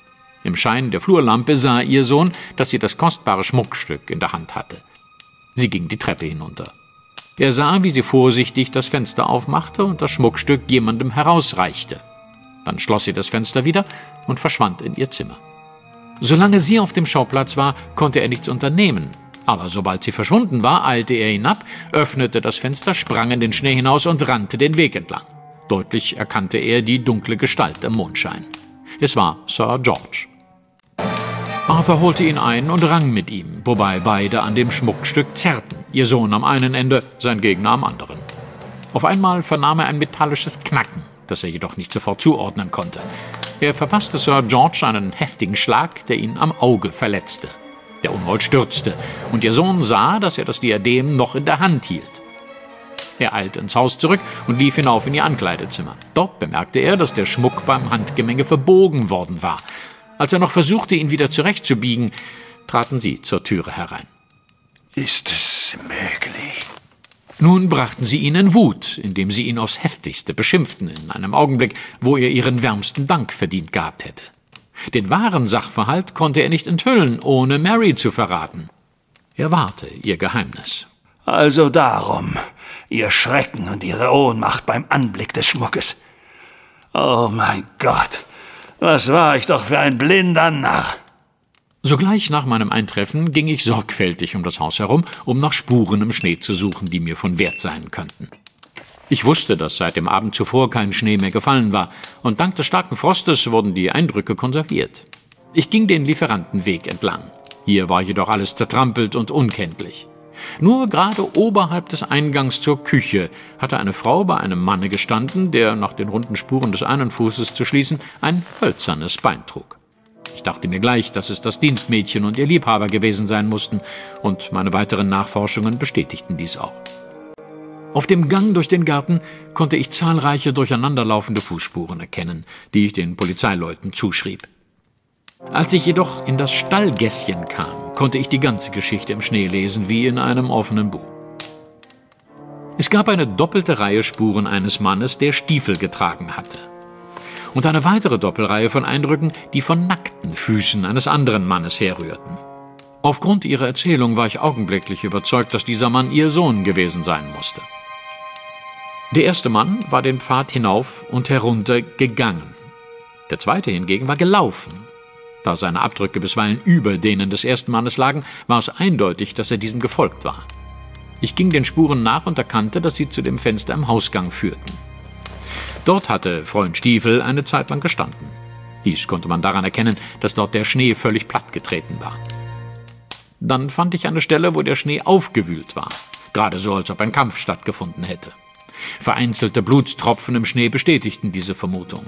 Im Schein der Flurlampe sah Ihr Sohn, dass sie das kostbare Schmuckstück in der Hand hatte. Sie ging die Treppe hinunter. Er sah, wie sie vorsichtig das Fenster aufmachte und das Schmuckstück jemandem herausreichte. Dann schloss sie das Fenster wieder und verschwand in ihr Zimmer. Solange sie auf dem Schauplatz war, konnte er nichts unternehmen. Aber sobald sie verschwunden war, eilte er hinab, öffnete das Fenster, sprang in den Schnee hinaus und rannte den Weg entlang. Deutlich erkannte er die dunkle Gestalt im Mondschein. Es war Sir George. Arthur holte ihn ein und rang mit ihm, wobei beide an dem Schmuckstück zerrten, ihr Sohn am einen Ende, sein Gegner am anderen. Auf einmal vernahm er ein metallisches Knacken, das er jedoch nicht sofort zuordnen konnte. Er verpasste Sir George einen heftigen Schlag, der ihn am Auge verletzte. Der Unhold stürzte, und ihr Sohn sah, dass er das Diadem noch in der Hand hielt. Er eilte ins Haus zurück und lief hinauf in ihr Ankleidezimmer. Dort bemerkte er, dass der Schmuck beim Handgemenge verbogen worden war. Als er noch versuchte, ihn wieder zurechtzubiegen, traten sie zur Türe herein. »Ist es möglich?« Nun brachten sie ihn in Wut, indem sie ihn aufs Heftigste beschimpften, in einem Augenblick, wo er ihren wärmsten Dank verdient gehabt hätte. Den wahren Sachverhalt konnte er nicht enthüllen, ohne Mary zu verraten. Er wahrte ihr Geheimnis. »Also darum, ihr Schrecken und ihre Ohnmacht beim Anblick des Schmuckes. Oh mein Gott! Was war ich doch für ein blinder Narr!« Sogleich nach meinem Eintreffen ging ich sorgfältig um das Haus herum, um nach Spuren im Schnee zu suchen, die mir von Wert sein könnten. Ich wusste, dass seit dem Abend zuvor kein Schnee mehr gefallen war, und dank des starken Frostes wurden die Eindrücke konserviert. Ich ging den Lieferantenweg entlang. Hier war jedoch alles zertrampelt und unkenntlich. Nur gerade oberhalb des Eingangs zur Küche hatte eine Frau bei einem Manne gestanden, der nach den runden Spuren des einen Fußes zu schließen ein hölzernes Bein trug. Ich dachte mir gleich, dass es das Dienstmädchen und ihr Liebhaber gewesen sein mussten, und meine weiteren Nachforschungen bestätigten dies auch. Auf dem Gang durch den Garten konnte ich zahlreiche durcheinanderlaufende Fußspuren erkennen, die ich den Polizeileuten zuschrieb. Als ich jedoch in das Stallgässchen kam, konnte ich die ganze Geschichte im Schnee lesen, wie in einem offenen Buch. Es gab eine doppelte Reihe Spuren eines Mannes, der Stiefel getragen hatte. Und eine weitere Doppelreihe von Eindrücken, die von nackten Füßen eines anderen Mannes herrührten. Aufgrund ihrer Erzählung war ich augenblicklich überzeugt, dass dieser Mann ihr Sohn gewesen sein musste. Der erste Mann war den Pfad hinauf und herunter gegangen. Der zweite hingegen war gelaufen. Da seine Abdrücke bisweilen über denen des ersten Mannes lagen, war es eindeutig, dass er diesem gefolgt war. Ich ging den Spuren nach und erkannte, dass sie zu dem Fenster im Hausgang führten. Dort hatte Freund Stiefel eine Zeit lang gestanden. Dies konnte man daran erkennen, dass dort der Schnee völlig plattgetreten war. Dann fand ich eine Stelle, wo der Schnee aufgewühlt war, gerade so, als ob ein Kampf stattgefunden hätte. Vereinzelte Blutstropfen im Schnee bestätigten diese Vermutung.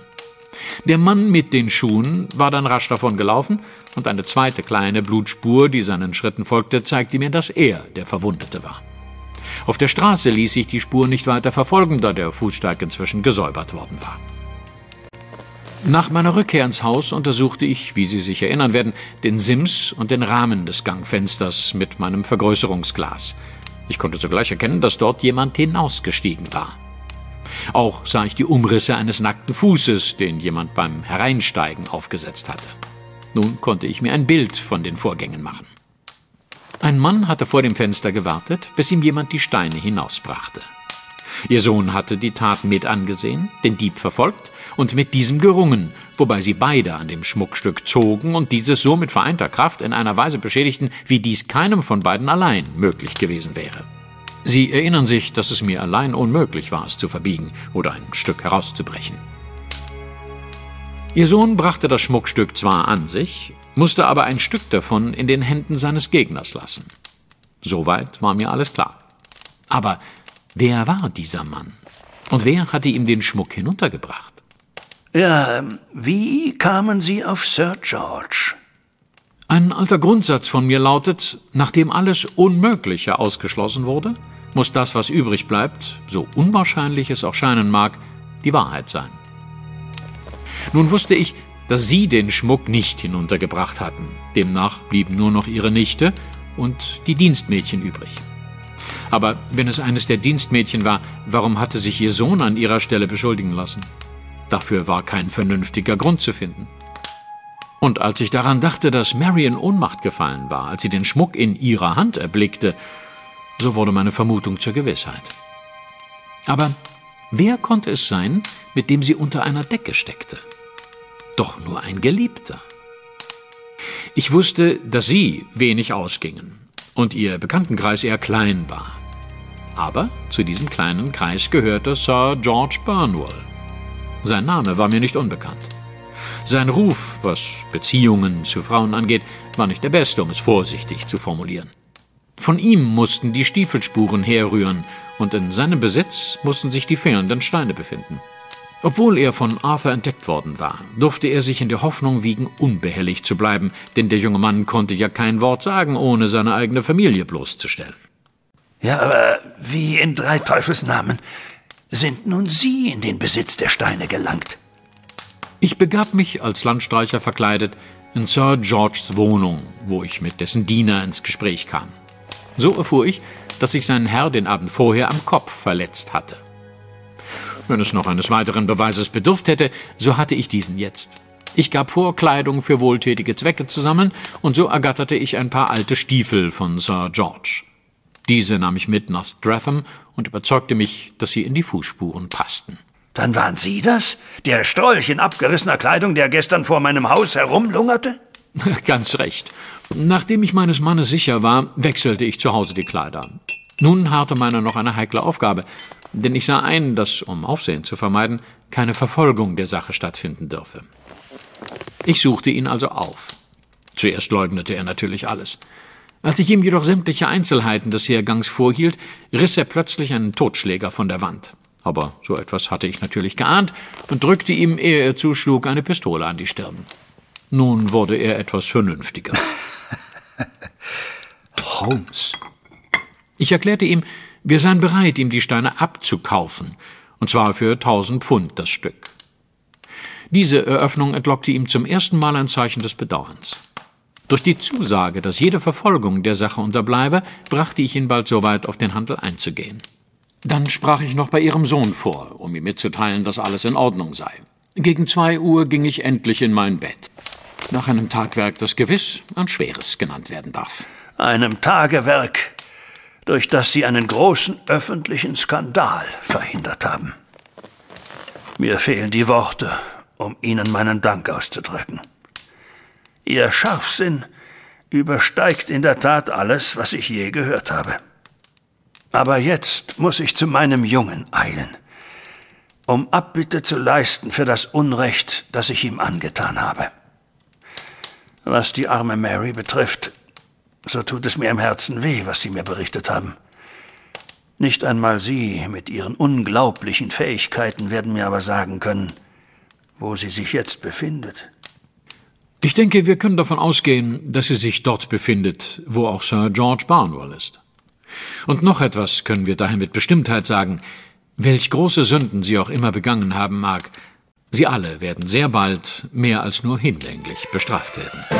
Der Mann mit den Schuhen war dann rasch davon gelaufen, und eine zweite kleine Blutspur, die seinen Schritten folgte, zeigte mir, dass er der Verwundete war. Auf der Straße ließ sich die Spur nicht weiter verfolgen, da der Fußsteig inzwischen gesäubert worden war. Nach meiner Rückkehr ins Haus untersuchte ich, wie Sie sich erinnern werden, den Sims und den Rahmen des Gangfensters mit meinem Vergrößerungsglas. Ich konnte sogleich erkennen, dass dort jemand hinausgestiegen war. Auch sah ich die Umrisse eines nackten Fußes, den jemand beim Hereinsteigen aufgesetzt hatte. Nun konnte ich mir ein Bild von den Vorgängen machen. Ein Mann hatte vor dem Fenster gewartet, bis ihm jemand die Steine hinausbrachte. Ihr Sohn hatte die Tat mit angesehen, den Dieb verfolgt und mit diesem gerungen, wobei sie beide an dem Schmuckstück zogen und dieses so mit vereinter Kraft in einer Weise beschädigten, wie dies keinem von beiden allein möglich gewesen wäre. Sie erinnern sich, dass es mir allein unmöglich war, es zu verbiegen oder ein Stück herauszubrechen. Ihr Sohn brachte das Schmuckstück zwar an sich, musste aber ein Stück davon in den Händen seines Gegners lassen. Soweit war mir alles klar. Aber wer war dieser Mann? Und wer hatte ihm den Schmuck hinuntergebracht? Ja, wie kamen Sie auf Sir George? Ein alter Grundsatz von mir lautet, nachdem alles Unmögliche ausgeschlossen wurde, muss das, was übrig bleibt, so unwahrscheinlich es auch scheinen mag, die Wahrheit sein. Nun wusste ich, dass Sie den Schmuck nicht hinuntergebracht hatten. Demnach blieben nur noch Ihre Nichte und die Dienstmädchen übrig. Aber wenn es eines der Dienstmädchen war, warum hatte sich Ihr Sohn an Ihrer Stelle beschuldigen lassen? Dafür war kein vernünftiger Grund zu finden. Und als ich daran dachte, dass Mary in Ohnmacht gefallen war, als sie den Schmuck in ihrer Hand erblickte, so wurde meine Vermutung zur Gewissheit. Aber wer konnte es sein, mit dem sie unter einer Decke steckte? Doch nur ein Geliebter. Ich wusste, dass Sie wenig ausgingen und Ihr Bekanntenkreis eher klein war. Aber zu diesem kleinen Kreis gehörte Sir George Burnwell. Sein Name war mir nicht unbekannt. Sein Ruf, was Beziehungen zu Frauen angeht, war nicht der beste, um es vorsichtig zu formulieren. Von ihm mussten die Stiefelspuren herrühren, und in seinem Besitz mussten sich die fehlenden Steine befinden. Obwohl er von Arthur entdeckt worden war, durfte er sich in der Hoffnung wiegen, unbehelligt zu bleiben, denn der junge Mann konnte ja kein Wort sagen, ohne seine eigene Familie bloßzustellen. Ja, aber wie in drei Teufelsnamen sind nun Sie in den Besitz der Steine gelangt? Ich begab mich, als Landstreicher verkleidet, in Sir Georges Wohnung, wo ich mit dessen Diener ins Gespräch kam. So erfuhr ich, dass sich sein Herr den Abend vorher am Kopf verletzt hatte. Wenn es noch eines weiteren Beweises bedurft hätte, so hatte ich diesen jetzt. Ich gab vor, Kleidung für wohltätige Zwecke zu sammeln, und so ergatterte ich ein paar alte Stiefel von Sir George. Diese nahm ich mit nach Stratham und überzeugte mich, dass sie in die Fußspuren passten. Dann waren Sie das? Der Strolch in abgerissener Kleidung, der gestern vor meinem Haus herumlungerte? Ganz recht. Nachdem ich meines Mannes sicher war, wechselte ich zu Hause die Kleider. Nun harrte meiner noch eine heikle Aufgabe, denn ich sah ein, dass, um Aufsehen zu vermeiden, keine Verfolgung der Sache stattfinden dürfe. Ich suchte ihn also auf. Zuerst leugnete er natürlich alles. Als ich ihm jedoch sämtliche Einzelheiten des Hergangs vorhielt, riss er plötzlich einen Totschläger von der Wand. Aber so etwas hatte ich natürlich geahnt und drückte ihm, ehe er zuschlug, eine Pistole an die Stirn. Nun wurde er etwas vernünftiger. Holmes. Ich erklärte ihm, wir seien bereit, ihm die Steine abzukaufen, und zwar für tausend Pfund das Stück. Diese Eröffnung entlockte ihm zum ersten Mal ein Zeichen des Bedauerns. Durch die Zusage, dass jede Verfolgung der Sache unterbleibe, brachte ich ihn bald so weit, auf den Handel einzugehen. Dann sprach ich noch bei ihrem Sohn vor, um ihm mitzuteilen, dass alles in Ordnung sei. Gegen zwei Uhr ging ich endlich in mein Bett. Nach einem Tagwerk, das gewiss ein schweres genannt werden darf. Einem Tagewerk, durch das Sie einen großen öffentlichen Skandal verhindert haben. Mir fehlen die Worte, um Ihnen meinen Dank auszudrücken. Ihr Scharfsinn übersteigt in der Tat alles, was ich je gehört habe. Aber jetzt muss ich zu meinem Jungen eilen, um Abbitte zu leisten für das Unrecht, das ich ihm angetan habe. Was die arme Mary betrifft, so tut es mir im Herzen weh, was Sie mir berichtet haben. Nicht einmal Sie mit Ihren unglaublichen Fähigkeiten werden mir aber sagen können, wo sie sich jetzt befindet. Ich denke, wir können davon ausgehen, dass sie sich dort befindet, wo auch Sir George Burnwell ist. Und noch etwas können wir daher mit Bestimmtheit sagen. Welch große Sünden sie auch immer begangen haben mag, sie alle werden sehr bald mehr als nur hinlänglich bestraft werden.